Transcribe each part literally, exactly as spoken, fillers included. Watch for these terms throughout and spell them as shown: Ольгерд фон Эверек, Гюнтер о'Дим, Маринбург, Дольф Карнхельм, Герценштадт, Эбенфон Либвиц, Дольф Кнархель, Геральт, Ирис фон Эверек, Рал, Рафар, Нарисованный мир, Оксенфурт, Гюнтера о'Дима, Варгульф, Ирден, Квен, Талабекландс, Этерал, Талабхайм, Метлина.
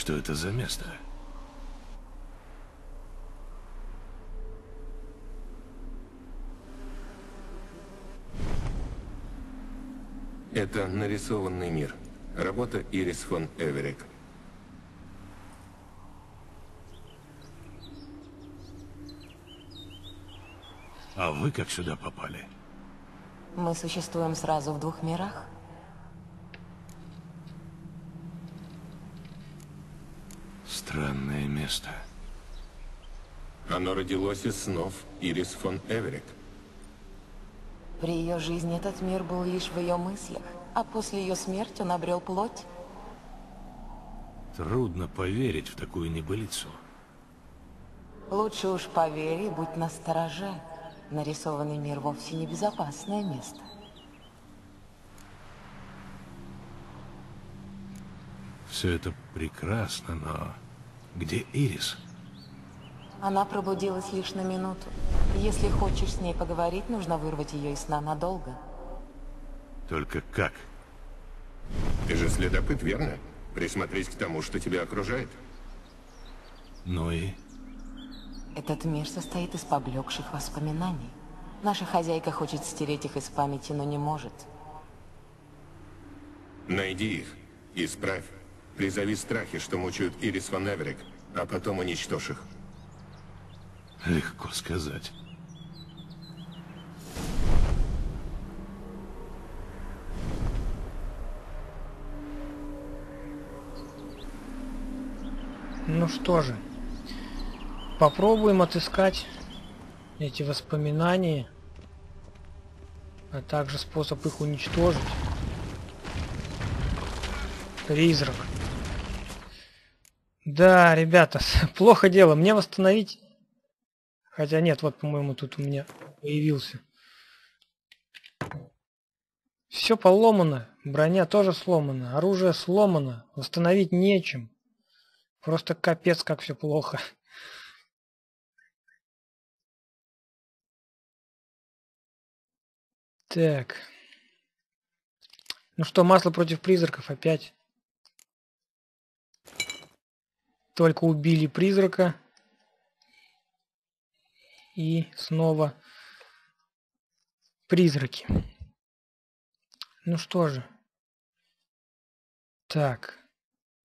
Что это за место? Это «Нарисованный мир». Работа Ирис фон Эверек. А вы как сюда попали? Мы существуем сразу в двух мирах. Странное место. Оно родилось из снов Ирис фон Эверек. При ее жизни этот мир был лишь в ее мыслях, а после ее смерти он обрел плоть. Трудно поверить в такую небылицу. Лучше уж поверь и будь настороже. Нарисованный мир вовсе не безопасное место. Все это прекрасно, но где Ирис? Она пробудилась лишь на минуту. Если хочешь с ней поговорить, нужно вырвать ее из сна надолго. Только как? Ты же следопыт, верно? Присмотрись к тому, что тебя окружает. Ну и? Этот мир состоит из поблекших воспоминаний. Наша хозяйка хочет стереть их из памяти, но не может. Найди их, исправь, призови страхи, что мучают Ирис фон Эверек, а потом уничтожь их. Легко сказать. Ну что же, попробуем отыскать эти воспоминания, а также способ их уничтожить. Призрак. Да, ребята, плохо дело. Мне восстановить... Хотя нет, вот, по-моему, тут у меня появился. Все поломано. Броня тоже сломана. Оружие сломано. Восстановить нечем. Просто капец, как все плохо. Так. Ну что, масло против призраков опять. Только убили призрака. И снова призраки. Ну что же. Так.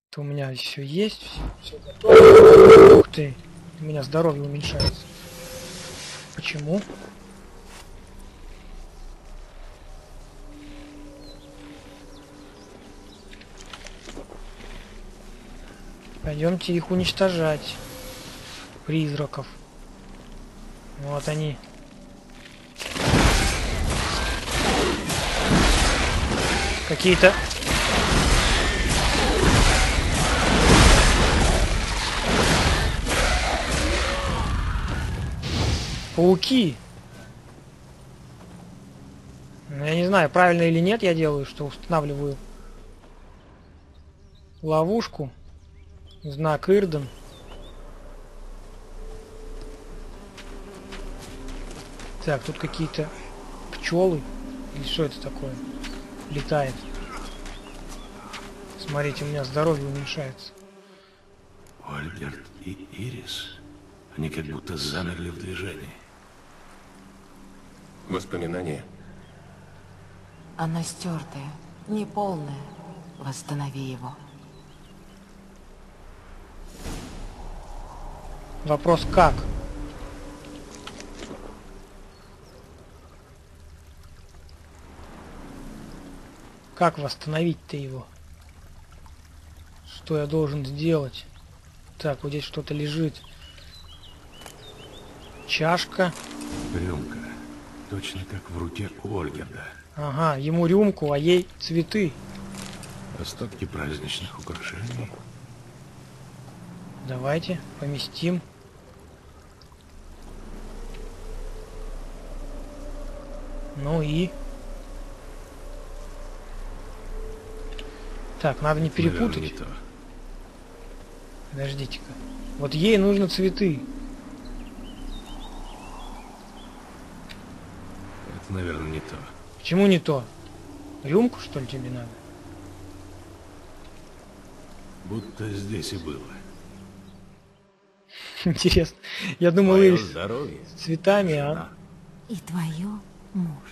Это у меня все есть. Все готово. Ух ты. У меня здоровье уменьшается. Почему? Пойдемте их уничтожать. Призраков. Вот они. Какие-то... Пауки. Я не знаю, правильно или нет я делаю, что устанавливаю ловушку. Знак Ирден. Так, тут какие-то пчелы. Или что это такое? Летает. Смотрите, у меня здоровье уменьшается. Ольгерд и Ирис. Они как будто замерли в движении. Воспоминания. Оно стертое, неполное. Восстанови его. Вопрос как? Как восстановить-то его? Что я должен сделать? Так, вот здесь что-то лежит. Чашка. Рюмка. Точно как в руке у Ольгерда. Ага, ему рюмку, а ей цветы. Остатки праздничных украшений. Давайте поместим. Ну и... Так, надо не перепутать. Не Подождите-ка. Вот ей нужны цветы. Это, наверное, не то. Почему не то? Рюмку, что ли, тебе надо? будто здесь и было. Интересно. Я думал, и с цветами, а? И твое муж.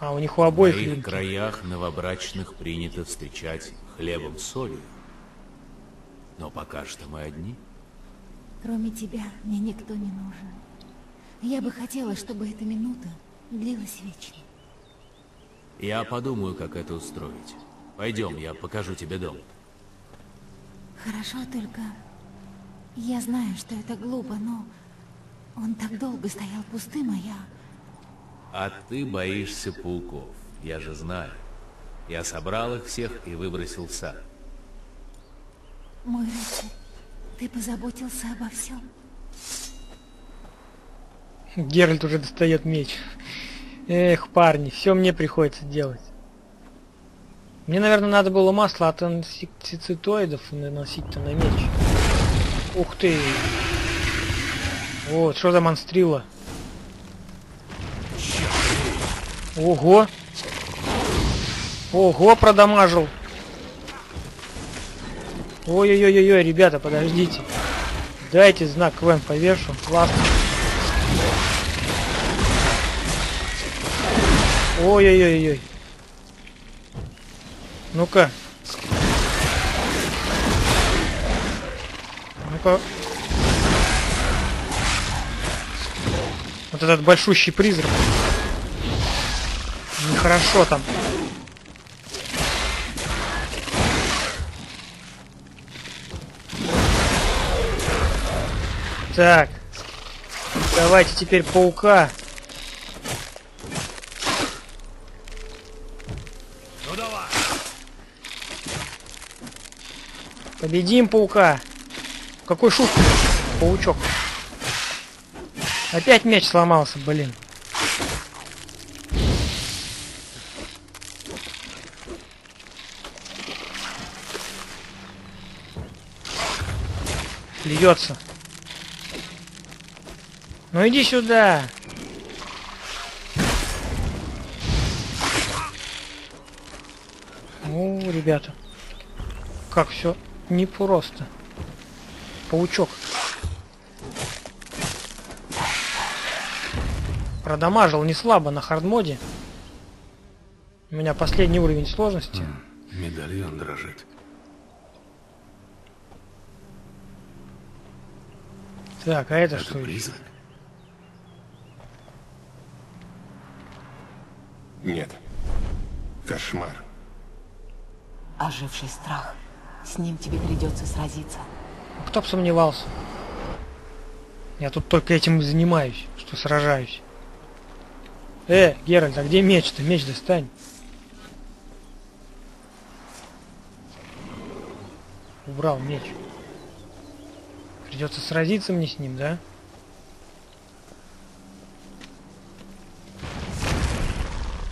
А у них у обоих. В их краях новобрачных принято встречать хлебом с солью. Но пока что мы одни. Кроме тебя мне никто не нужен. Я бы хотела, чтобы эта минута длилась вечно. Я подумаю, как это устроить. Пойдем, я покажу тебе дом. Хорошо, только я знаю, что это глупо, но он так долго стоял пустым, а я... А ты боишься пауков, я же знаю. Я собрал их всех и выбросил в сад. Мой рыцарь, ты позаботился обо всем. Геральт уже достает меч. Эх, парни, все мне приходится делать. Мне, наверное, надо было масло от инсектицидоидов наносить-то на меч. Ух ты! Вот, что за монстрила? Ого! Ого, продамажил! Ой-ой-ой-ой, ребята, подождите. Дайте знак КВМ повешу. Классно. Ой-ой-ой-ой. Ну-ка. Ну-ка. Вот этот большущий призрак. Нехорошо там. Так. Давайте теперь паука. Ну давай. Победим паука. Какой шут, паучок. Опять меч сломался, блин. Льется. Ну иди сюда. Ну, ребята, как все непросто. Паучок. Продамажил не слабо на хардмоде. У меня последний уровень сложности. Медальон дрожит. Так, а это, это что еще? Нет. Кошмар. Оживший страх. С ним тебе придется сразиться. Кто бы сомневался. Я тут только этим и занимаюсь, что сражаюсь. Э, Геральт, а где меч-то? Меч достань. Убрал меч. Придется сразиться мне с ним, да?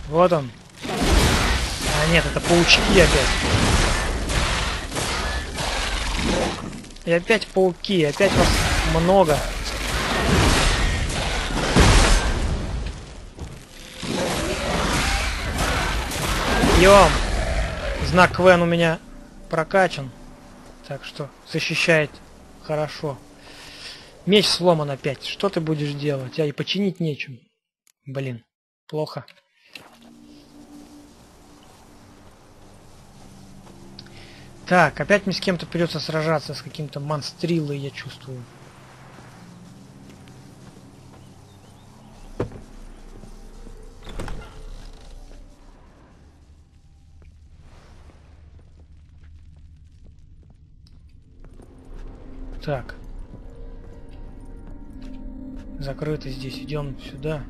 Вот он. А нет, это паучки опять. И опять пауки, опять вас много. Ем. Знак КВН у меня прокачан. Так что защищает хорошо. Меч сломан опять. Что ты будешь делать? А и починить нечем. Блин, плохо. Так, опять мне с кем-то придется сражаться, с каким-то монстрилой, я чувствую. Так. Закрыто здесь. Идем сюда.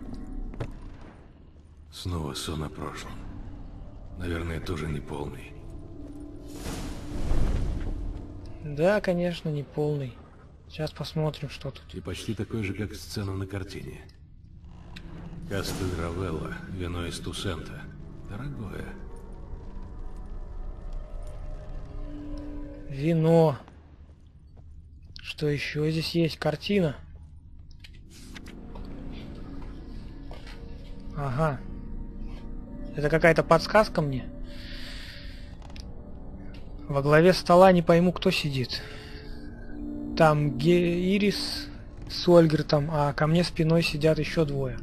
Снова сон о прошлом. Наверное, тоже неполный. Да, конечно, не полный. Сейчас посмотрим, что тут. И почти такой же, как сцена на картине. Кастель Равелла, вино из Тусента. Дорогое. Вино. Что еще здесь есть? Картина. Ага. Это какая-то подсказка мне? Во главе стола не пойму, кто сидит. Там Геирис с Ольгертом, а ко мне спиной сидят еще двое.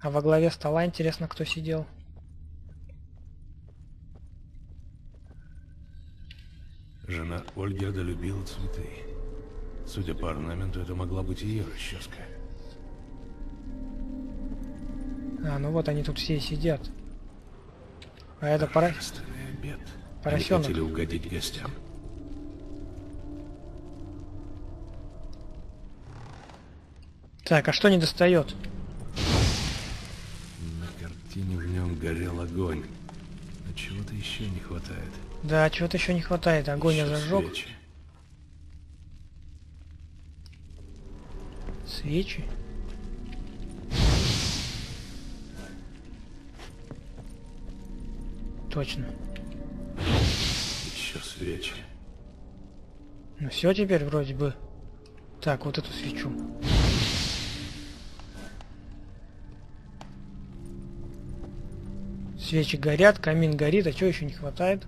А во главе стола интересно, кто сидел. Жена Ольгерда любила цветы. Судя по орнаменту, это могла быть ее расческа. А, ну вот они тут все и сидят. А это пора... поросенок. Они хотели угодить гостям. Так, а что не достает? На картине в нем горел огонь. Но чего-то еще не хватает. Да, чего-то еще не хватает. Огонь я зажег. Свечи. Свечи? Точно. Еще свечи. Ну все теперь вроде бы. Так, вот эту свечу. Свечи горят, камин горит, а чего еще не хватает?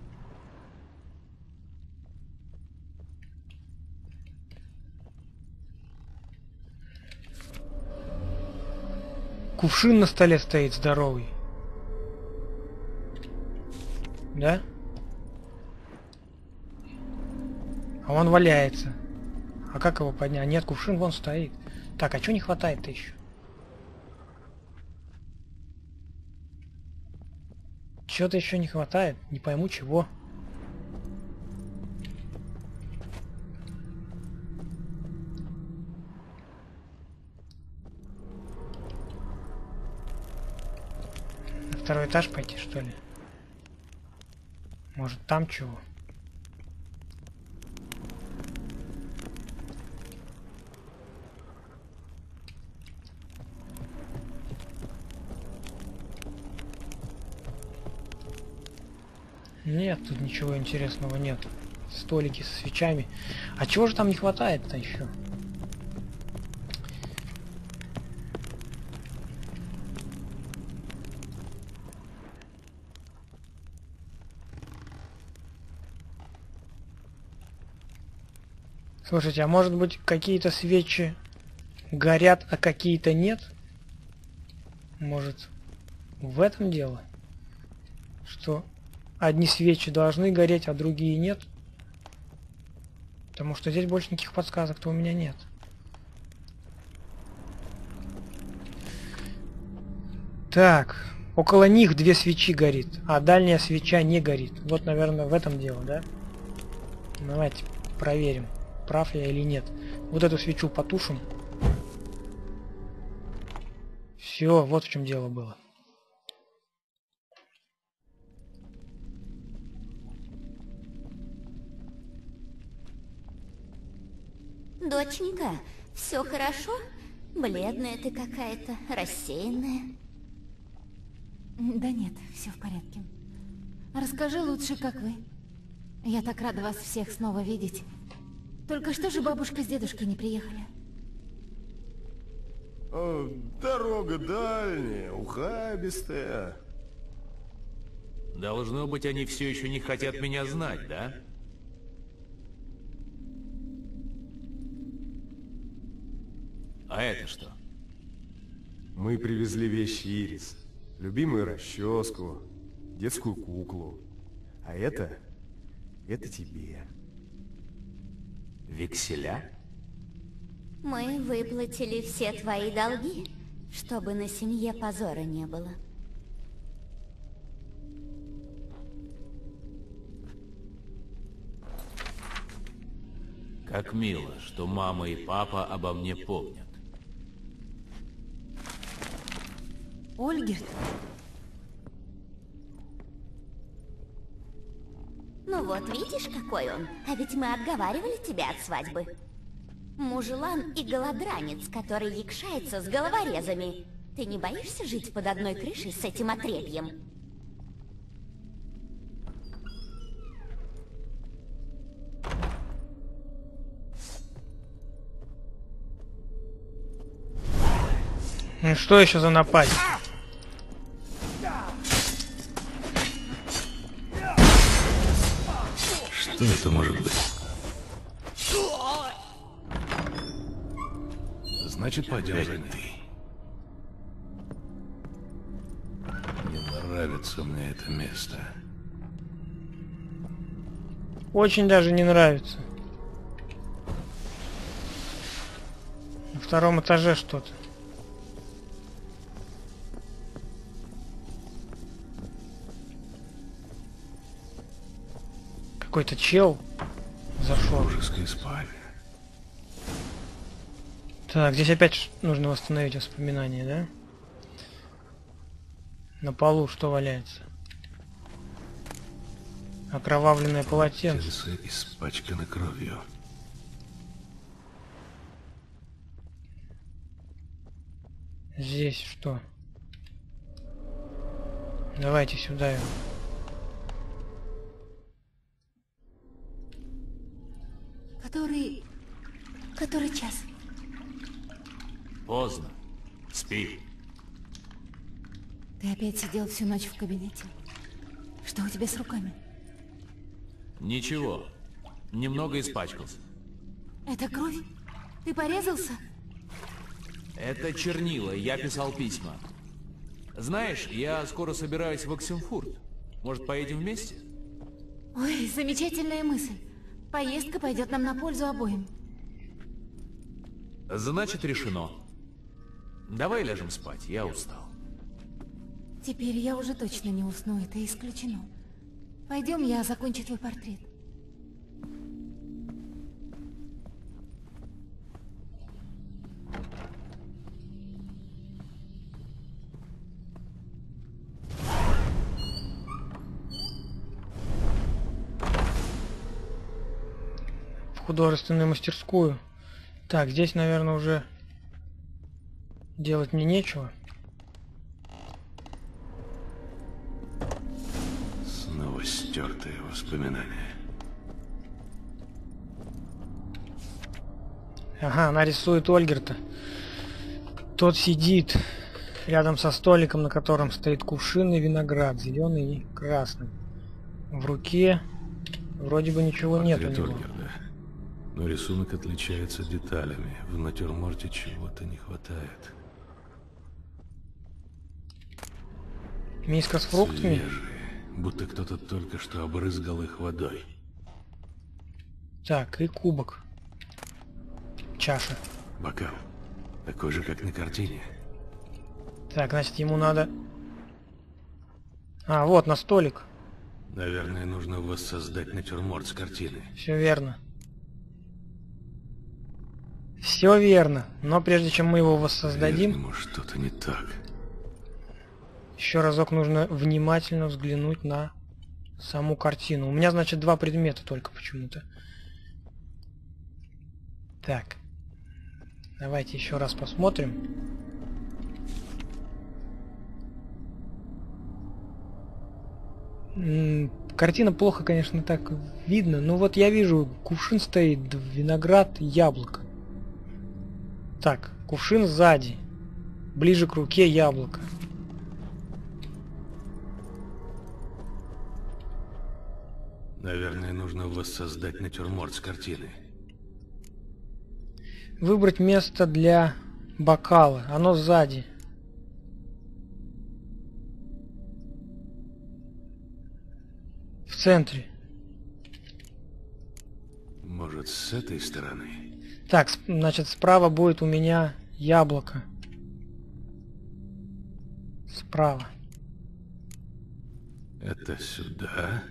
Кувшин на столе стоит здоровый. Да? А он валяется. А как его поднять? Нет, кувшин вон стоит. Так, а чего не хватает-то еще? Чего-то еще не хватает. Не пойму чего. На второй этаж пойти, что ли? Может, там чего? Нет, тут ничего интересного нет. Столики со свечами. А чего же там не хватает-то еще? Слушайте, а может быть какие-то свечи горят, а какие-то нет? Может, в этом дело? Что одни свечи должны гореть, а другие нет? Потому что здесь больше никаких подсказок-то у меня нет. Так, около них две свечи горит, а дальняя свеча не горит. Вот, наверное, в этом дело, да? Давайте проверим, прав я или нет. Вот эту свечу потушим. Все, вот в чем дело было. Доченька, все хорошо? Бледная ты какая-то, рассеянная. Да нет, все в порядке. Расскажи лучше, как вы. Я так рада вас всех снова видеть. Только что же бабушка с дедушкой не приехали? О, дорога дальняя, ухабистая. Должно быть, они все еще не хотят меня знать, да? А это что? Мы привезли вещи Ирис. Любимую расческу, детскую куклу. А это... это тебе. Векселя? Мы выплатили все твои долги, чтобы на семье позора не было. Как мило, что мама и папа обо мне помнят. Ольгерд? Ну вот, видишь, какой он? А ведь мы отговаривали тебя от свадьбы. Мужелан и голодранец, который якшается с головорезами. Ты не боишься жить под одной крышей с этим отребьем? Ну что еще за напасть? Кто это может быть? Значит, пойдем за ней. Не нравится мне это место. Очень даже не нравится. На втором этаже что-то. Какой-то чел зашел. Мужская спальня. Так, здесь опять нужно восстановить воспоминания, да? На полу что валяется? Окровавленное полотенце. Сердце испачкано кровью. Здесь что? Давайте сюда его. Который... Который час? Поздно. Спи. Ты опять сидел всю ночь в кабинете. Что у тебя с руками? Ничего. Немного испачкался. Это кровь? Ты порезался? Это чернила. Я писал письма. Знаешь, я скоро собираюсь в Оксенфурт. Может, поедем вместе? Ой, замечательная мысль. Поездка пойдет нам на пользу обоим. Значит, решено. Давай ляжем спать, я устал. Теперь я уже точно не усну, это исключено. Пойдем, я закончу твой портрет. Художественную мастерскую. Так, здесь, наверное, уже делать мне нечего. Снова стертые воспоминания. Ага, она рисует Ольгерта. Тот сидит рядом со столиком, на котором стоит кувшин и виноград, зеленый и красный. В руке вроде бы ничего нет у него. Но рисунок отличается деталями. В натюрморте чего-то не хватает. Миска с фруктами? Свежие, будто кто-то только что обрызгал их водой. Так, и кубок. Чаша. Бокал. Такой же, как на картине. Так, значит, ему надо... А, вот, на столик. Наверное, нужно воссоздать натюрморт с картины. Все верно. Все верно, но прежде чем мы его воссоздадим, что-то не так. Еще разок нужно внимательно взглянуть на саму картину. У меня, значит, два предмета только почему-то. Так, давайте еще раз посмотрим. М-м, картина плохо, конечно, так видно. Но вот я вижу, кувшин стоит, виноград, яблоко. Так, кувшин сзади, ближе к руке яблоко. Наверное, нужно воссоздать натюрморт с картины. Выбрать место для бокала, оно сзади. В центре. Может, с этой стороны? Так, значит, справа будет у меня яблоко. Справа. Это сюда.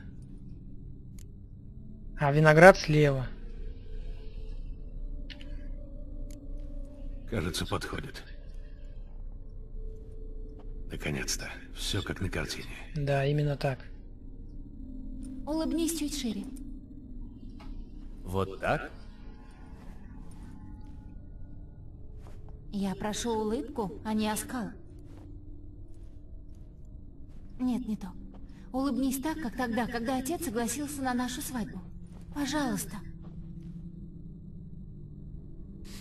А виноград слева. Кажется, подходит. Наконец-то. Все как на картине. Да, именно так. Улыбнись чуть шире. Вот так? Я прошу улыбку, а не оскал. Нет, не то. Улыбнись так, как тогда, когда отец согласился на нашу свадьбу. Пожалуйста.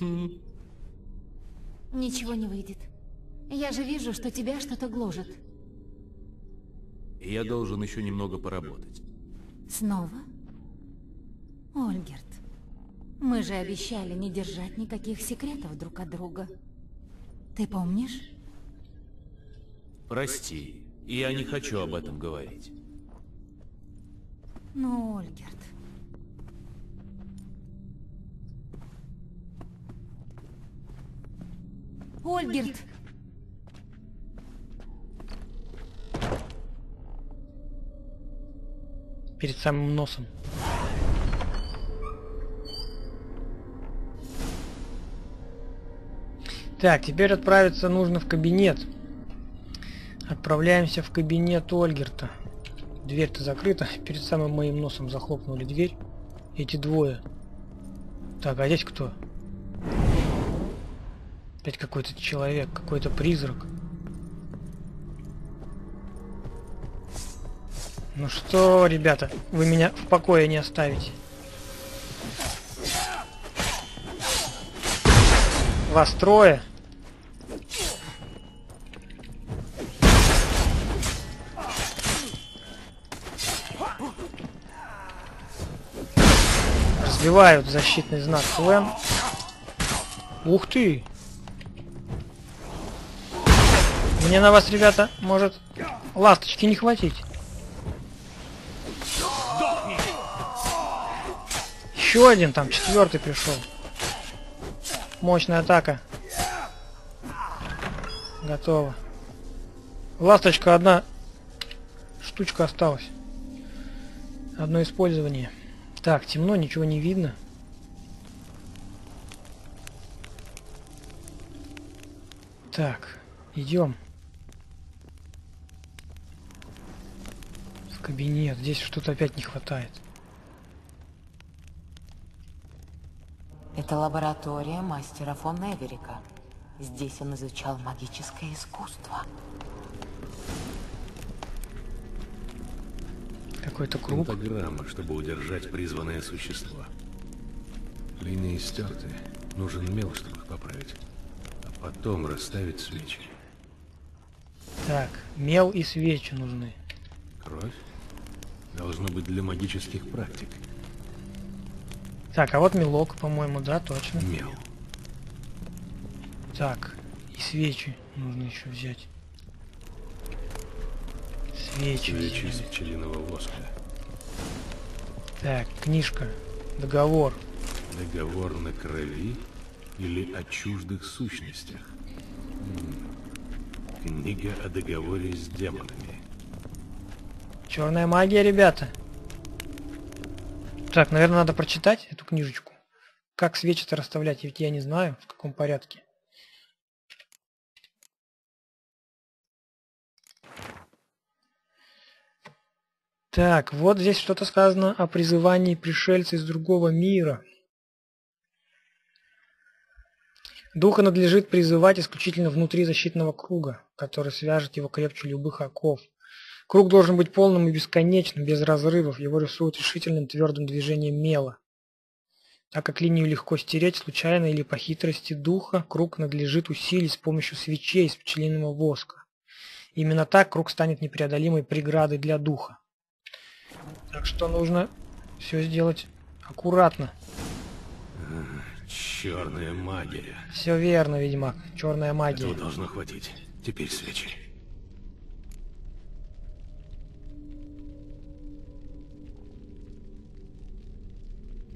Хм. Ничего не выйдет. Я же вижу, что тебя что-то гложет. Я должен еще немного поработать. Снова? Ольгерд, мы же обещали не держать никаких секретов друг от друга. Ты помнишь? Прости, я не хочу об этом говорить. Ну, Ольгерд... Ольгерд! Перед самым носом. Так, теперь отправиться нужно в кабинет. Отправляемся в кабинет Ольгерда. Дверь-то закрыта. Перед самым моим носом захлопнули дверь. Эти двое. Так, а здесь кто? Опять какой-то человек, какой-то призрак. Ну что, ребята, вы меня в покое не оставите. Вас трое. Разбивают защитный знак Клэм. Ух ты! Мне на вас, ребята, может ласточки не хватить. Еще один там, четвертый пришел. Мощная атака. Готово. Ласточка одна. Штучка осталась. Одно использование. Так, темно, ничего не видно. Так, идем. В кабинет. Здесь что-то опять не хватает. Это лаборатория мастера фон Эверека. Здесь он изучал магическое искусство. Какой-то круг. Пентаграмма, чтобы удержать призванное существо. Линии стерты. Нужен мел, чтобы их поправить. А потом расставить свечи. Так, мел и свечи нужны. Кровь? Должно быть для магических практик. Так, а вот мелок, по-моему, да, точно. Мел. Так, и свечи нужно еще взять. Свечи. Свечи из пчелиного воска. Так, книжка. Договор. Договор на крови или о чуждых сущностях. М-м. Книга о договоре с демонами. Черная магия, ребята. Так, наверное, надо прочитать эту книжечку. Как свечи-то расставлять, ведь я не знаю, в каком порядке. Так, вот здесь что-то сказано о призывании пришельца из другого мира. Духа надлежит призывать исключительно внутри защитного круга, который свяжет его крепче любых оков. Круг должен быть полным и бесконечным, без разрывов. Его рисуют решительным твердым движением мела. Так как линию легко стереть, случайно или по хитрости духа, круг надлежит усилить с помощью свечей из пчелиного воска. Именно так круг станет непреодолимой преградой для духа. Так что нужно все сделать аккуратно. Черная магия. Все верно, ведьмак. Черная магия. Этого должно хватить. Теперь свечи.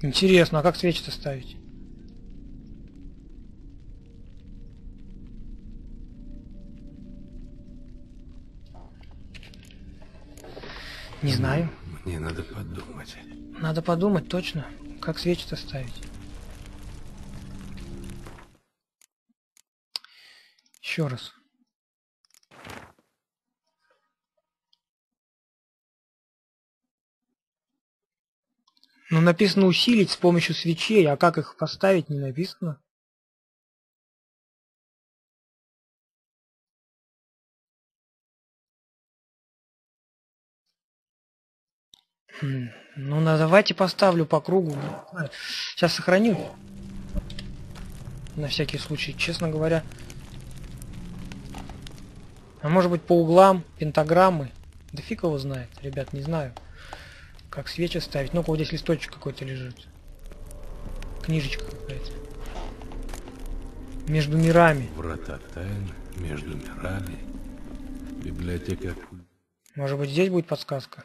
Интересно, а как свечи-то ставить? Не знаю. Мне надо подумать. Надо подумать, точно. Как свечи-то ставить? Еще раз. Ну, написано усилить с помощью свечей, а как их поставить, не написано. Хм. Ну, на, давайте поставлю по кругу. Сейчас сохраню. На всякий случай, честно говоря. А может быть по углам, пентаграммы? Да фиг его знает, ребят, не знаю. Как свечи ставить? Ну-ка, вот здесь листочек какой-то лежит. Книжечка какая-то. Между мирами. Врата тайн, между мирами. Библиотека. Может быть, здесь будет подсказка?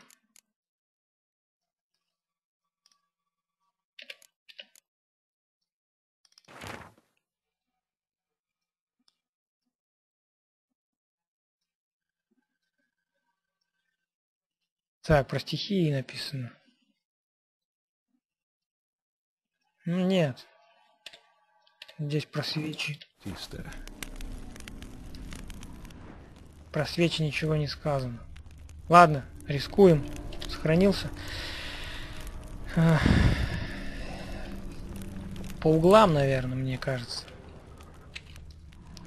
Так, про стихии написано. Нет. Здесь про свечи. Чисто. Про свечи ничего не сказано. Ладно, рискуем. Сохранился. По углам, наверное, мне кажется.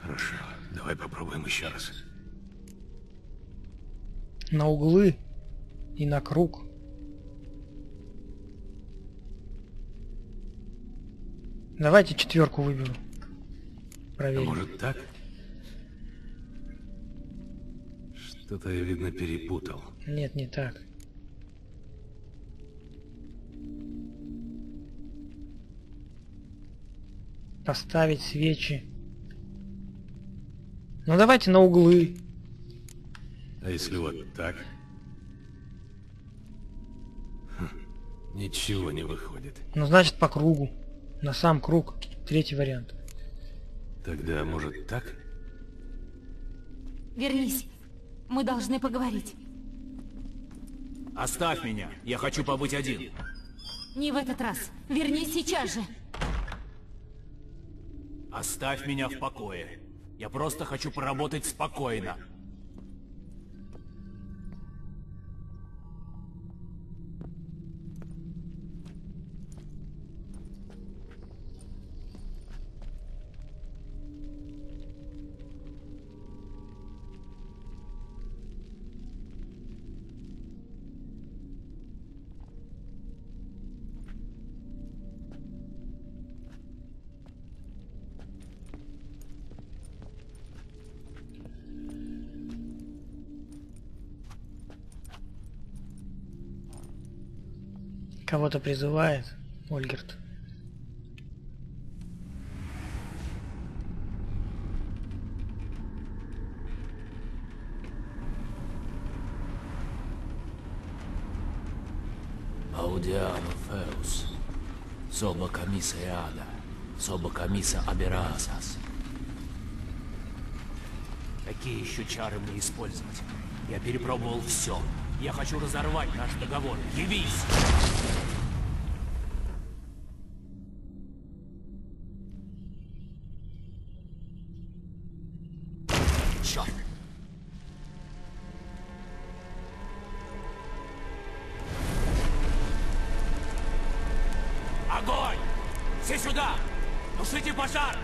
Хорошо, давай попробуем еще раз. На углы. И на круг. Давайте четверку выберу. Проверим. А может так? Что-то я, видно, перепутал. Нет, не так. Поставить свечи. Ну давайте на углы. А если вот так? Ничего не выходит. Ну, значит, по кругу. На сам круг. Третий вариант. Тогда, может, так? Вернись. Мы должны поговорить. Оставь меня. Я хочу побыть один. Не в этот раз. Вернись сейчас же. Оставь меня в покое. Я просто хочу поработать спокойно. Кого-то призывает Ольгерд. Аудиано феус, соба камиса иада, соба камиса аберасас. Какие еще чары мне использовать? Я перепробовал все. Я хочу разорвать наш договор. Явись! Черт! Огонь! Все сюда! Тушите пожар!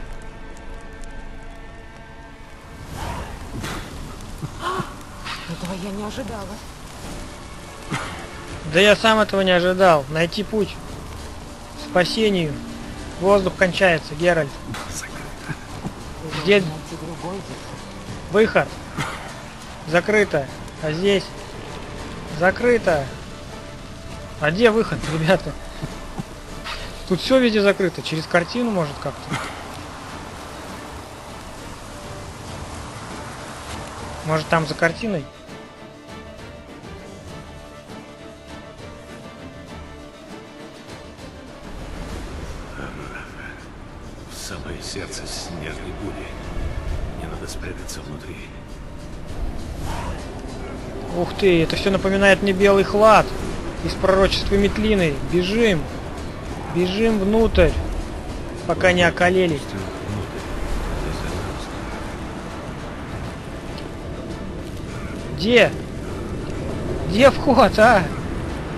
Этого я не ожидала. Да я сам этого не ожидал. Найти путь к спасению. Воздух кончается, Геральт. Здесь выход. Закрыто. А здесь закрыто. А где выход, ребята? Тут все везде закрыто. Через картину, может, как-то. Может, там за картиной? Сердце снежной бури. Мне надо спрятаться внутри. Ух ты, это все напоминает мне белый хлад из пророчества Метлины. Бежим. Бежим внутрь. Пока вот не околели. Где? Где вход, а?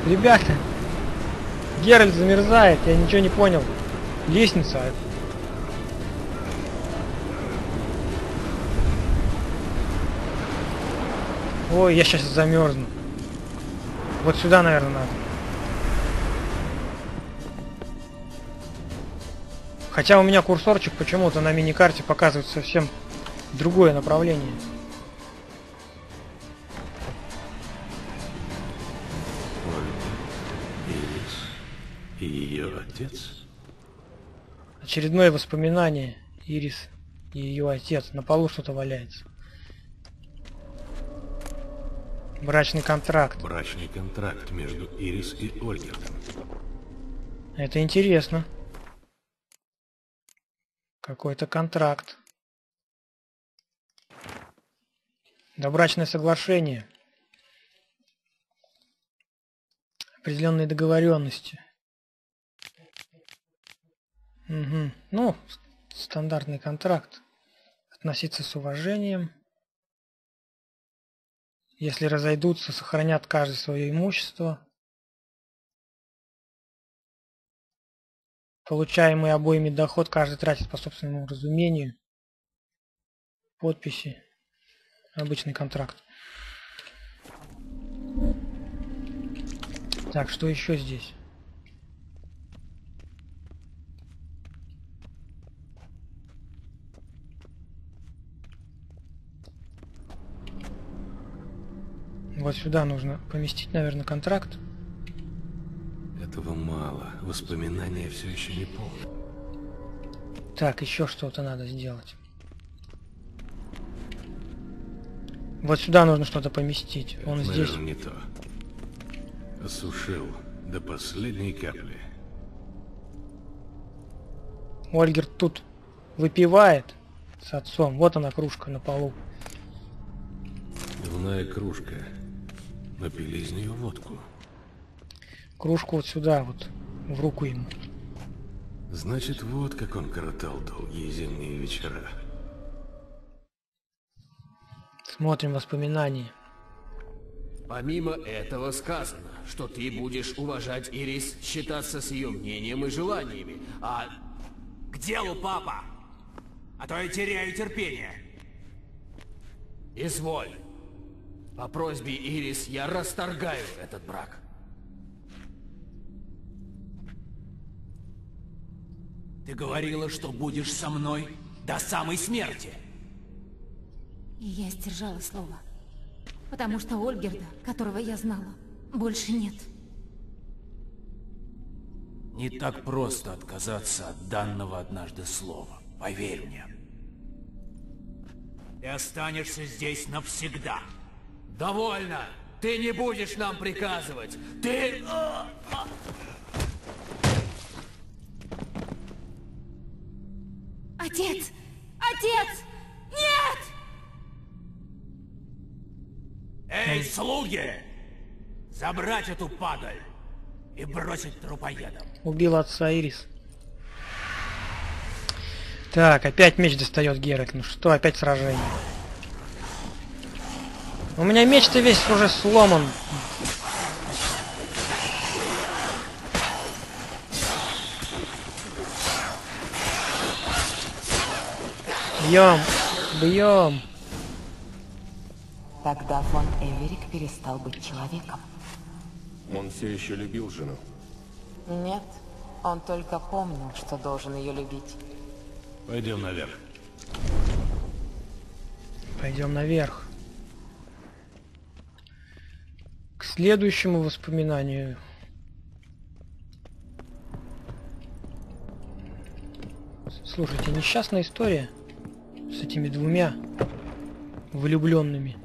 Ребята. Геральт замерзает, я ничего не понял. Лестница. Ой, я сейчас замерзну. Вот сюда, наверное, надо. Хотя у меня курсорчик почему-то на миникарте показывает совсем другое направление. и ее отец. Очередное воспоминание. Ирис и ее отец. На полу что-то валяется. Брачный контракт. Брачный контракт между Ирис и Ольгердом. Это интересно. Какой-то контракт. Добрачное соглашение. Определенные договоренности. Угу. Ну, стандартный контракт. Относиться с уважением. Если разойдутся, сохранят каждый свое имущество. Получаемый обоими доход каждый тратит по собственному разумению. Подписи. Обычный контракт. Так, что еще здесь? Вот сюда нужно поместить, наверное, контракт. Этого мало. Воспоминания все еще не полны. Так, еще что-то надо сделать. Вот сюда нужно что-то поместить. Он это, здесь. Наверное, не то. Осушил до последней капли. Ольгерд тут выпивает с отцом. Вот она, кружка на полу. Пивная кружка. Напили из нее водку. Кружку вот сюда, вот, в руку ему. Значит, вот как он коротал долгие зимние вечера. Смотрим воспоминания. Помимо этого сказано, что ты будешь уважать Ирис, считаться с ее мнением и желаниями, а... К делу, папа! А то я теряю терпение. Изволь. По просьбе Ирис я расторгаю этот брак. Ты говорила, что будешь со мной до самой смерти. И я сдержала слово. Потому что Ольгерда, которого я знала, больше нет. Не так просто отказаться от данного однажды слова. Поверь мне. Ты останешься здесь навсегда. Довольно! Ты не будешь нам приказывать! Ты... Отец! Отец! Нет! Эй, слуги! Забрать эту падаль и бросить трупоедом. Убил отца Ирис. Так, опять меч достает Геральт. Ну что, опять сражение. У меня меч-то весь уже сломан. Бьем, бьем. Тогда фон Эверек перестал быть человеком. Он все еще любил жену? Нет, он только помнил, что должен ее любить. Пойдем наверх. Пойдем наверх. К следующему воспоминанию. Слушайте, несчастная история с этими двумя влюбленными.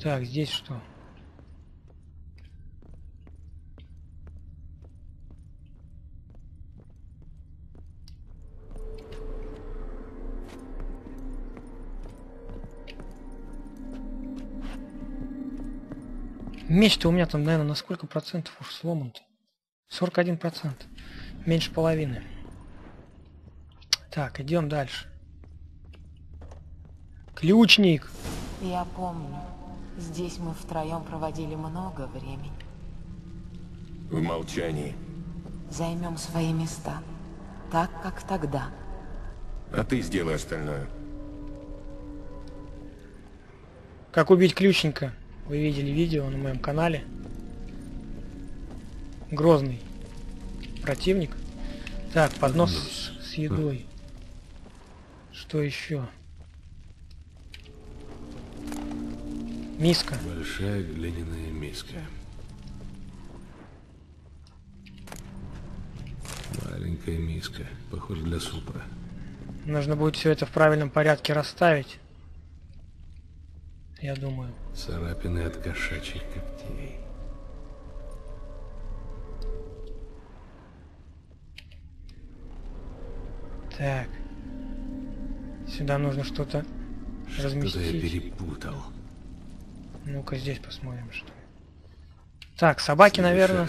Так, здесь что? Меч-то у меня там, наверное, на сколько процентов уж сломан-то? сорок один процент. Меньше половины. Так, идем дальше. Ключник! Я помню. Здесь мы втроем проводили много времени. В молчании. Займем свои места. Так, как тогда. А ты сделай остальное. Как убить ключника? Вы видели видео на моем канале. Грозный противник. Так, поднос с едой. Что еще? Миска. Большая глиняная миска. Маленькая миска, похоже, для супа. Нужно будет все это в правильном порядке расставить. Я думаю. Царапины от кошачьих когтей. Так. Сюда нужно что-то что разместить. Что-то я перепутал. Ну-ка здесь посмотрим, что. Так, собаки, наверное.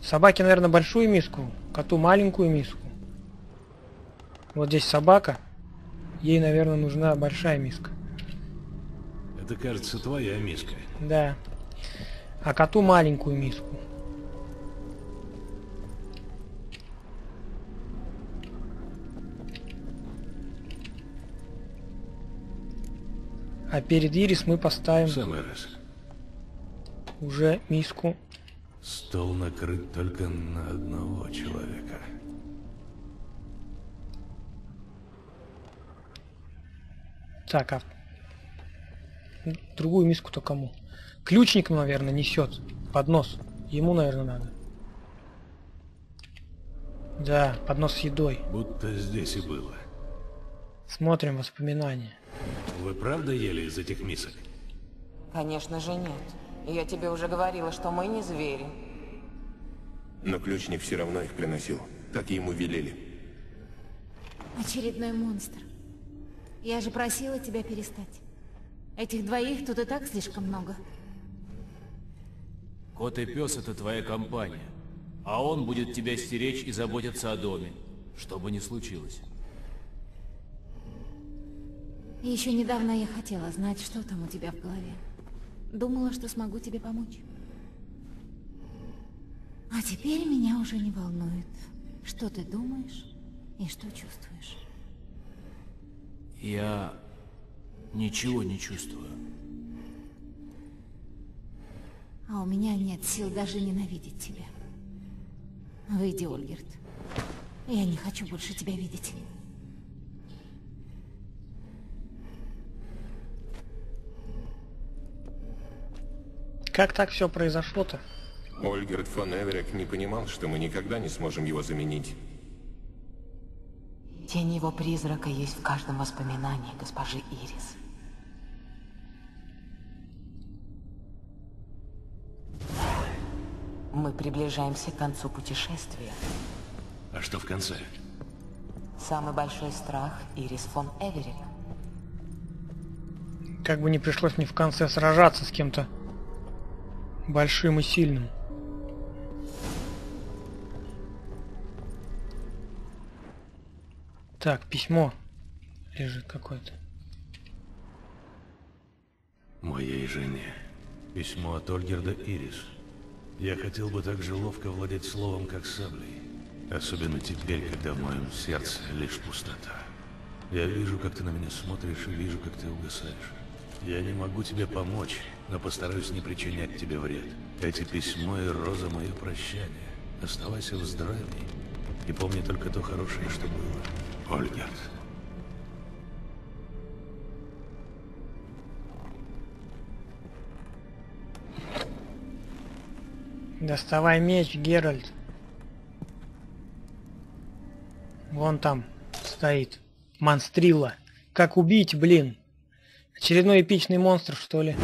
Собаки, наверное, большую миску, коту маленькую миску. Вот здесь собака. Ей, наверное, нужна большая миска. Это, кажется, твоя миска. Да. А коту маленькую миску. А перед Ирис мы поставим самый раз. Уже миску. Стол накрыт только на одного человека. Так, а другую миску-то кому? Ключник, наверное, несет поднос. Ему, наверное, надо. Да, поднос с едой. Будто здесь и было. Смотрим воспоминания. Вы правда ели из этих мисок? Конечно же нет. Я тебе уже говорила, что мы не звери. Но ключник все равно их приносил. Так ему велели. Очередной монстр. Я же просила тебя перестать. Этих двоих тут и так слишком много. Кот и пес — это твоя компания. А он будет тебя стеречь и заботиться о доме. Что бы ни случилось. Еще недавно я хотела знать, что там у тебя в голове. Думала, что смогу тебе помочь. А теперь меня уже не волнует, что ты думаешь и что чувствуешь. Я ничего не чувствую. А у меня нет сил даже ненавидеть тебя. Выйди, Ольгерд. Я не хочу больше тебя видеть. Как так все произошло-то? Ольгерд фон Эверек не понимал, что мы никогда не сможем его заменить. Тень его призрака есть в каждом воспоминании госпожи Ирис. Мы приближаемся к концу путешествия. А что в конце? Самый большой страх Ирис фон Эверек. Как бы не пришлось мне в конце сражаться с кем-то большим и сильным. Так, письмо лежит какое-то. Моей жене. Письмо от Ольгерда Ирис. Я хотел бы так же ловко владеть словом, как саблей. Особенно теперь, когда в моем сердце лишь пустота. Я вижу, как ты на меня смотришь, и вижу, как ты угасаешь. Я не могу тебе помочь, но постараюсь не причинять тебе вред. Эти письма и роза — мое прощание. Оставайся в здравии и помни только то хорошее, что было. Ольгерд. Доставай меч, Геральт. Вон там стоит монстрила. Как убить, блин? Очередной эпичный монстр, что ли?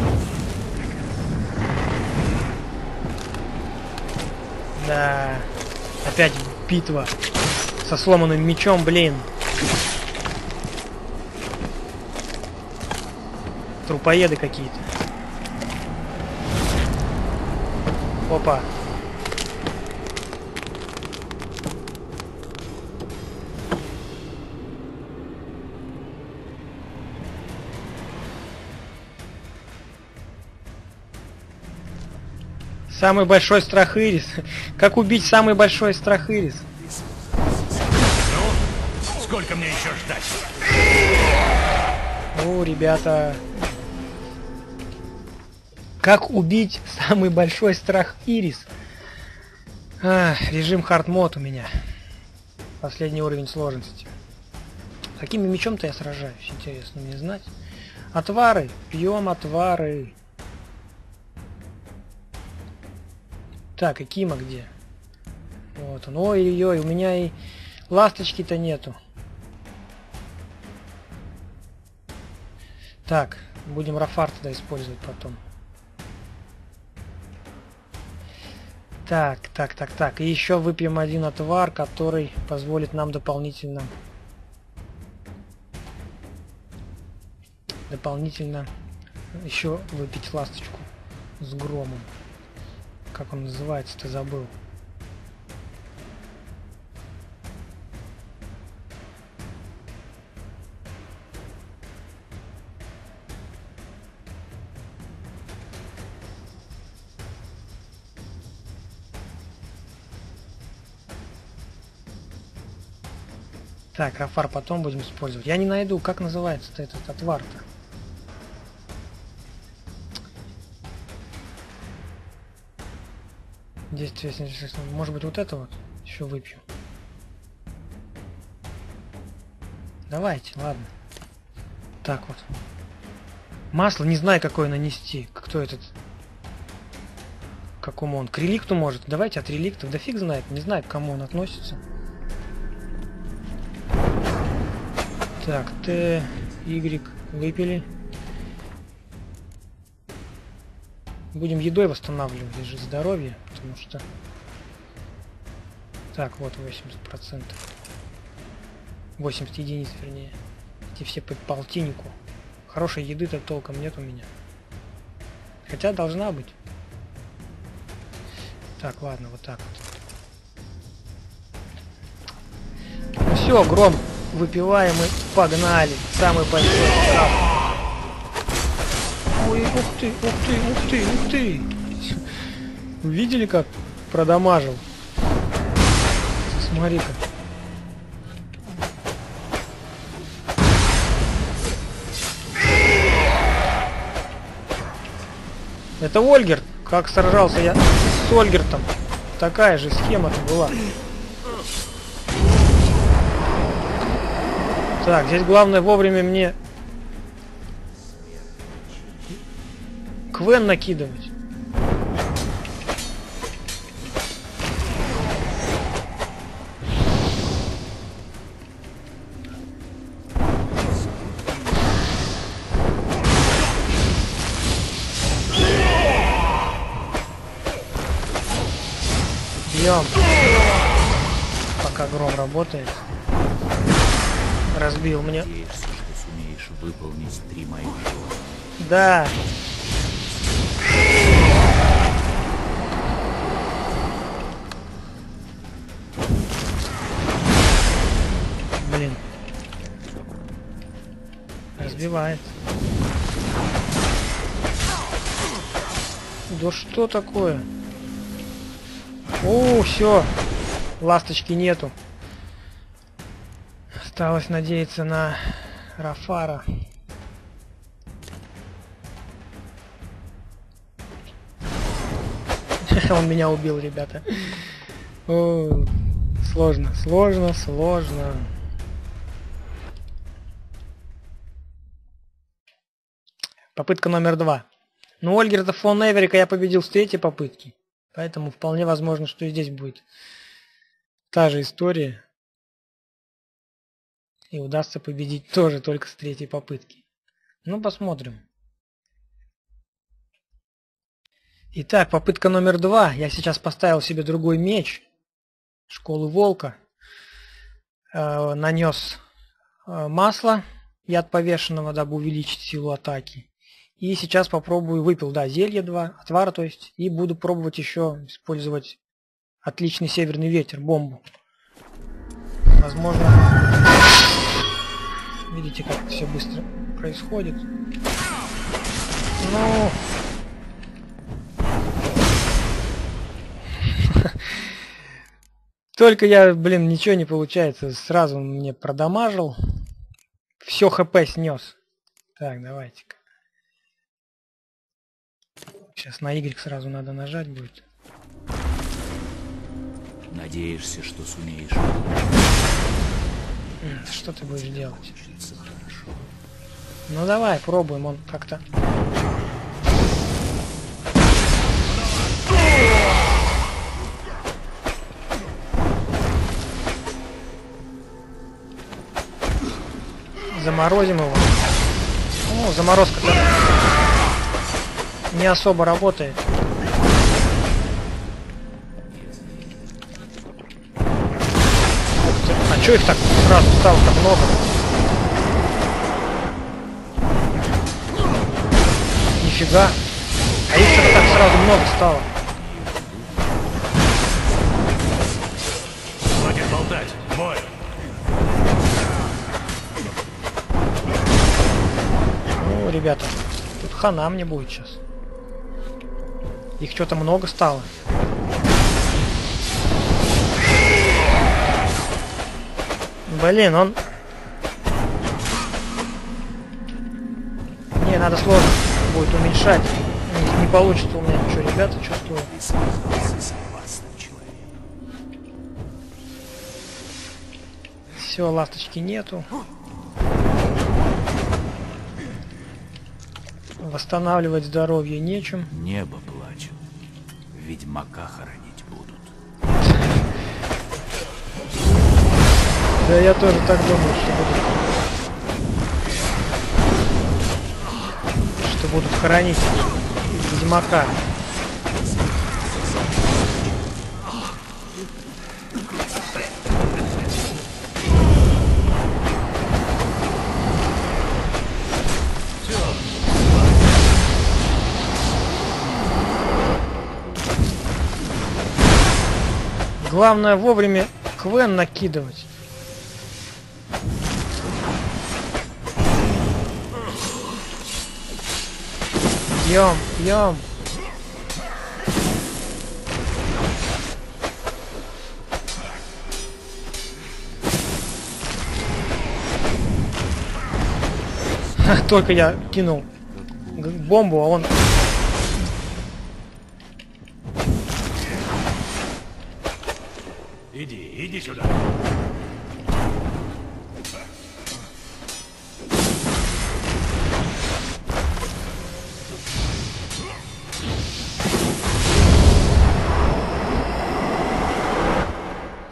Да. Опять битва со сломанным мечом, блин. Трупоеды какие-то. Опа. Самый большой страх Ирис. Как убить самый большой страх Ирис? Ну, сколько мне еще ждать? Ну, ребята. Как убить самый большой страх Ирис? А, режим hard mode у меня. Последний уровень сложности. Каким мечом-то я сражаюсь, интересно мне знать. Отвары! Пьем отвары! Так, и Кима где? Вот он. Ой-ой-ой, у меня и ласточки-то нету. Так, будем Рафар тогда использовать потом. Так, так, так, так. И еще выпьем один отвар, который позволит нам дополнительно... Дополнительно еще выпить ласточку с громом. Как он называется-то, забыл. Так, Рафар потом будем использовать. Я не найду, как называется-то этот отвар-то. Действие, может быть, вот это вот еще выпью. Давайте, ладно. Так вот. Масло, не знаю, какое нанести. Кто этот? Какому он? К реликту, может? Давайте от реликтов. Да фиг знает, не знаю, к кому он относится. Так, Т, Y выпили. Будем едой восстанавливать же здоровье, потому что... Так, вот восемьдесят процентов. восемьдесят единиц, вернее. Эти все по полтиннику. Хорошей еды-то толком нет у меня. Хотя должна быть. Так, ладно, вот так вот. Ну все, гром выпиваемый, погнали. Самый большой штраф. Ой, ух ты, ух ты, ух ты, ух ты! Видели, как продамажил? Смотри-ка. Это Ольгерд. Как сражался я с Ольгертом. Такая же схема-то была. Так, здесь главное вовремя мне... Квен накидывать. Бьем. Пока гром работает. Разбил мне. Надеешься, что сумеешь выполнить три моих желания. Да. Блин. Разбивает. Да что такое? О, все. Ласточки нету. Осталось надеяться на Рафара. Он меня убил, ребята. О, сложно, сложно, сложно. Попытка номер два. Но Ольгерда фон Эверека я победил с третьей попытки. Поэтому вполне возможно, что и здесь будет та же история. И удастся победить тоже только с третьей попытки. Ну, посмотрим. Итак, попытка номер два. Я сейчас поставил себе другой меч. Школу волка. Э, нанес масло. Яд повешенного, дабы увеличить силу атаки. И сейчас попробую, выпил, да, зелье два, отвара, то есть, и буду пробовать еще использовать отличный северный ветер, бомбу. Возможно, видите, как все быстро происходит. Ну, только я, блин, ничего не получается, сразу мне продамажил, все хп снес. Так, давайте-ка. Сейчас на Y сразу надо нажать будет. Надеешься, что сумеешь. Что ты будешь делать? Ну давай, пробуем, он как-то... Заморозим его. Ну, заморозка-то не особо работает. А чё их так сразу стало так много? Нифига. А их что-то так сразу много стало. Хватит болтать. Мой. Ну, ребята, тут хана мне будет сейчас. Их что-то много стало. Блин, он... Не, надо сложно будет уменьшать. Не, не получится у меня ничего, ребята, чувствую. Все, ласточки нету. Восстанавливать здоровье нечем. Небо плачет. Ведьмака хоронить будут. Да я тоже так думаю, что будут, что будут хоронить ведьмака. Главное вовремя квен накидывать. Пьем, пьем. Только я кинул бомбу, а он... Иди, иди сюда.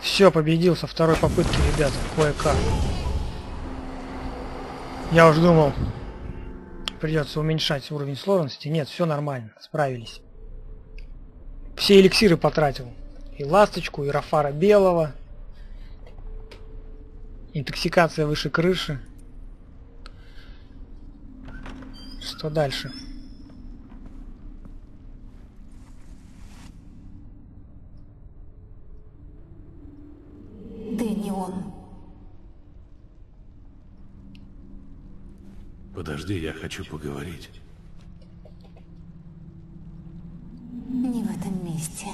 Все, победил со второй попытки, ребята, кое-как. Я уж думал, придется уменьшать уровень сложности. Нет, все нормально, справились. Все эликсиры потратил. И ласточку, и Рафара белого. Интоксикация выше крыши. Что дальше? Да не он. Подожди, я хочу поговорить. Не в этом месте.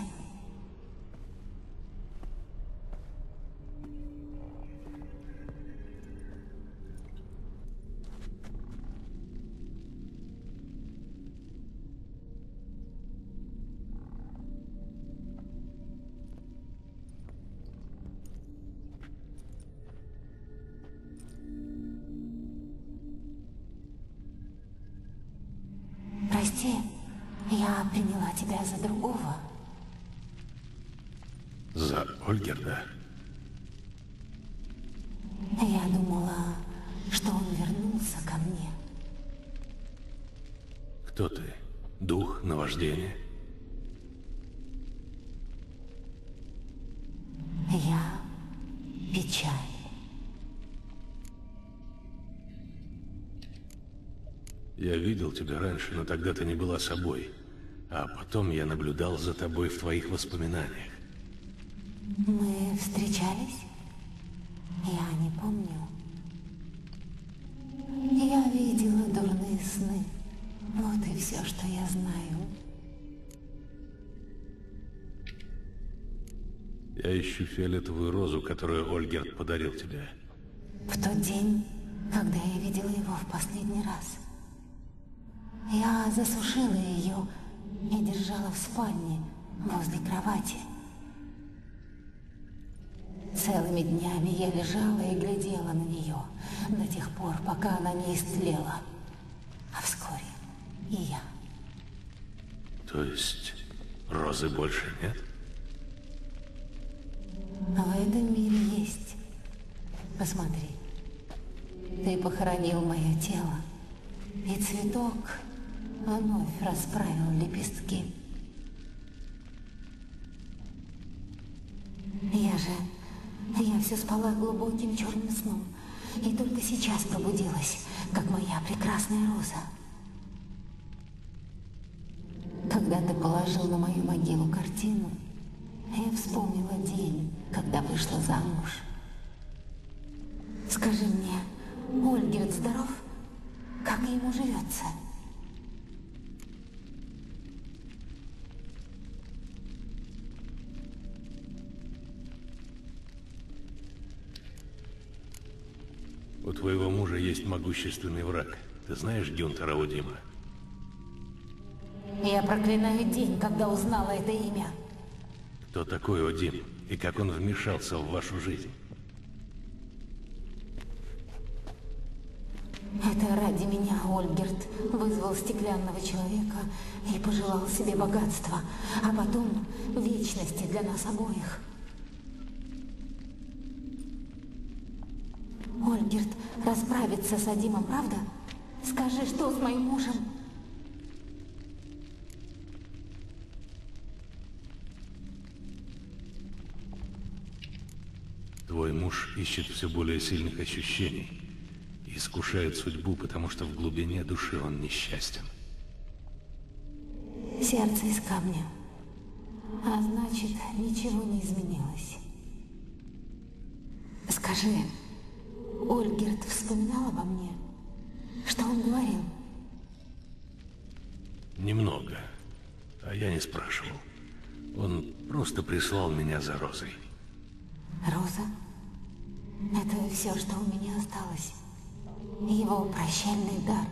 Я приняла тебя за другого. За Ольгерда? Я думала, что он вернулся ко мне. Кто ты? Дух, наваждение? Я печаль. Я видел тебя раньше, но тогда ты не была собой. А потом я наблюдал за тобой в твоих воспоминаниях. Мы встречались? Я не помню. Я видела дурные сны. Вот и все, что я знаю. Я ищу фиолетовую розу, которую Ольгерд подарил тебе. В тот день, когда я видела его в последний раз, я засушила ее... Я держала в спальне, возле кровати. Целыми днями я лежала и глядела на нее, до тех пор, пока она не истлела. А вскоре и я. То есть розы больше нет? В этом мире есть. Посмотри. Ты похоронил мое тело, и цветок вновь расправил лепестки. Я же... Я все спала глубоким черным сном, и только сейчас пробудилась, как моя прекрасная роза. Когда ты положил на мою могилу картину, я вспомнила день, когда вышла замуж. Скажи мне, Ольгерд здоров? Как ему живется? У твоего мужа есть могущественный враг. Ты знаешь Гюнтера о'Дима? Я проклинаю день, когда узнала это имя. Кто такой о'Дим и как он вмешался в вашу жизнь? Это ради меня Ольгерд вызвал стеклянного человека и пожелал себе богатства, а потом вечности для нас обоих. Ольгерд расправится с О'Димом, правда? Скажи, что с моим мужем? Твой муж ищет все более сильных ощущений. Искушает судьбу, потому что в глубине души он несчастен. Сердце из камня. А значит, ничего не изменилось. Скажи, Ольгерд вспоминал обо мне? Что он говорил? Немного. А я не спрашивал. Он просто прислал меня за розой. Роза? Это все, что у меня осталось. Его прощальный дар.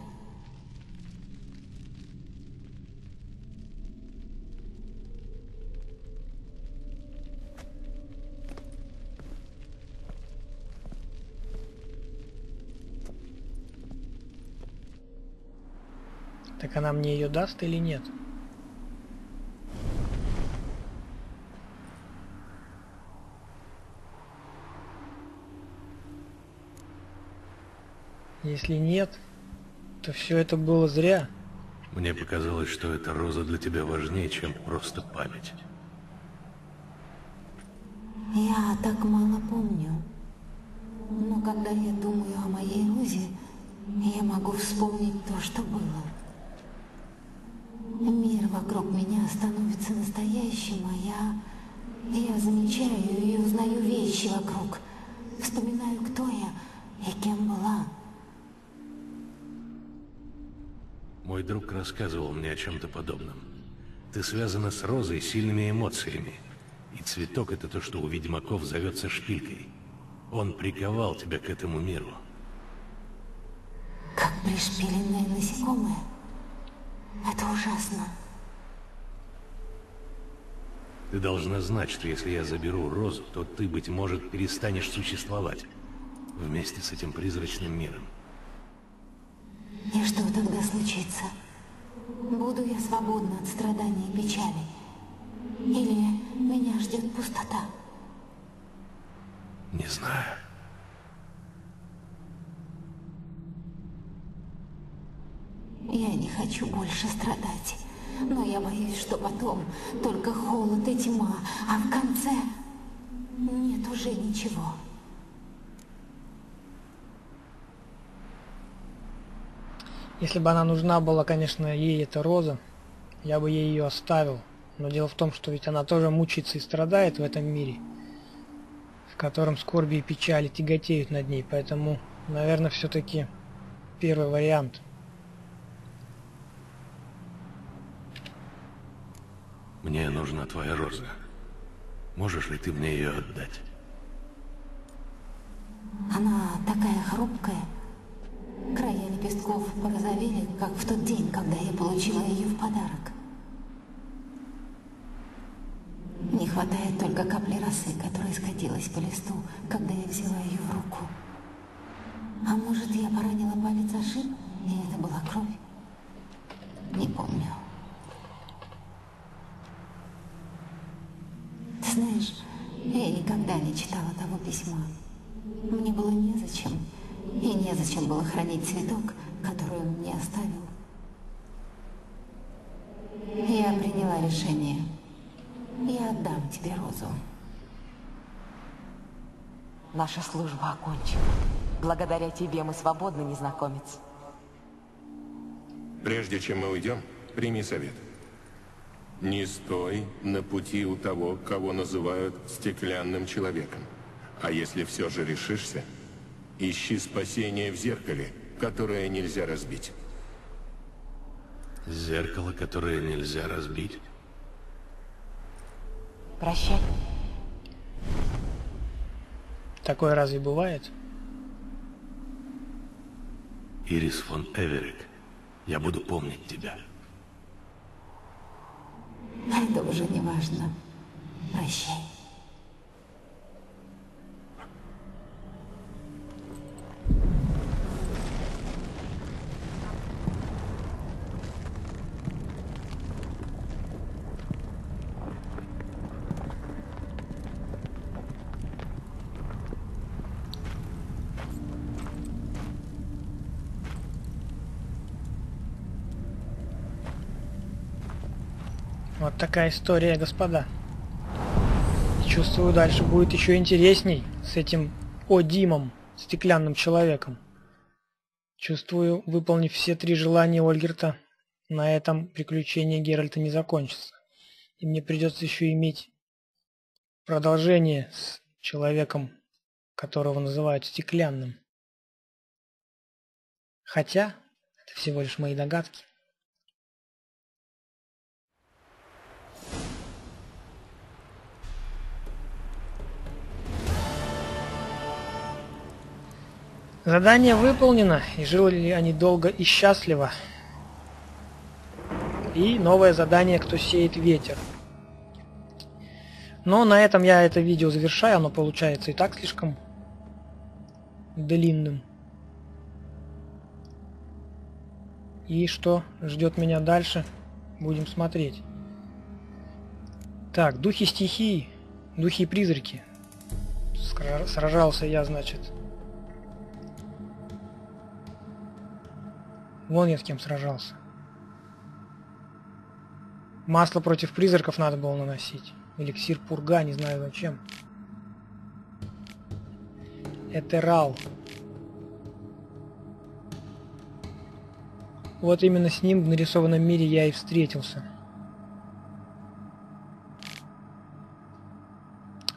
Так она мне ее даст или нет? Если нет, то все это было зря. Мне показалось, что эта роза для тебя важнее, чем просто память. Я так мало помню. Но когда я думаю о моей розе, я могу вспомнить то, что было. Мир вокруг меня становится настоящим, а я... Я замечаю и узнаю вещи вокруг. Вспоминаю, кто я и кем была. Мой друг рассказывал мне о чем-то подобном. Ты связана с розой сильными эмоциями. И цветок — это то, что у ведьмаков зовется шпилькой. Он приковал тебя к этому миру. Как пришпиленные насекомые. Это ужасно. Ты должна знать, что если я заберу розу, то ты, быть может, перестанешь существовать. Вместе с этим призрачным миром. И что тогда случится? Буду я свободна от страданий и печали? Или меня ждет пустота? Не знаю. Я не хочу больше страдать, но я боюсь, что потом только холод и тьма, а в конце нет уже ничего. Если бы она нужна была, конечно, ей эта роза, я бы ей ее оставил. Но дело в том, что ведь она тоже мучается и страдает в этом мире, в котором скорби и печали тяготеют над ней. Поэтому, наверное, все-таки первый вариант. Мне нужна твоя роза. Можешь ли ты мне ее отдать? Она такая хрупкая. Края лепестков порозовели, как в тот день, когда я получила ее в подарок. Не хватает только капли расы, которая скатилась по листу, когда я взяла ее в руку. А может, я поранила палец о шип, и это была кровь? Не помню. Ты знаешь, я никогда не читала того письма. Мне было незачем, и незачем было хранить цветок, который он мне оставил. Я приняла решение. Я отдам тебе розу. Наша служба окончена. Благодаря тебе мы свободны, незнакомец. Прежде чем мы уйдем, прими совет. Не стой на пути у того, кого называют стеклянным человеком. А если все же решишься, ищи спасение в зеркале, которое нельзя разбить. Зеркало, которое нельзя разбить? Прощай. Такое разве бывает? Ирис фон Эверек, я буду помнить тебя. Это уже не важно. Прощай. Вот такая история, господа. Чувствую, дальше будет еще интересней с этим о'Димом, стеклянным человеком. Чувствую, выполнив все три желания Ольгерта, на этом приключение Геральта не закончится. И мне придется еще иметь продолжение с человеком, которого называют стеклянным. Хотя, это всего лишь мои догадки. Задание выполнено, и жили они долго и счастливо. И новое задание «Кто сеет ветер». Но на этом я это видео завершаю, оно получается и так слишком длинным. И что ждет меня дальше, будем смотреть. Так, духи стихии, духи и призраки. Сражался я, значит... Вон я с кем сражался. Масло против призраков надо было наносить. Эликсир пурга, не знаю зачем. Это Рал. Вот именно с ним в нарисованном мире я и встретился.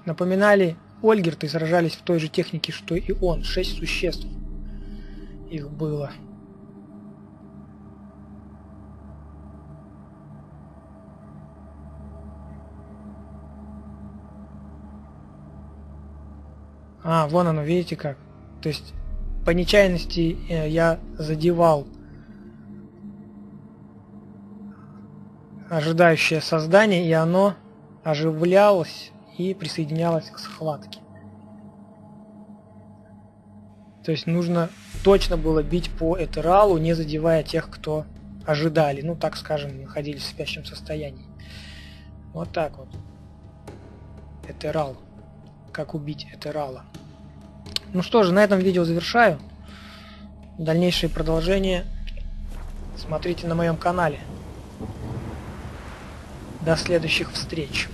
Напоминали Ольгерта и сражались в той же технике, что и он. Шесть существ их было. А, вон оно, видите как. То есть, по нечаянности э, я задевал ожидающее создание, и оно оживлялось и присоединялось к схватке. То есть, нужно точно было бить по Этералу, не задевая тех, кто ожидали. Ну, так скажем, находились в спящем состоянии. Вот так вот. Этерал. Как убить Этерала. Ну что же, на этом видео завершаю. Дальнейшие продолжения смотрите на моем канале. До следующих встреч.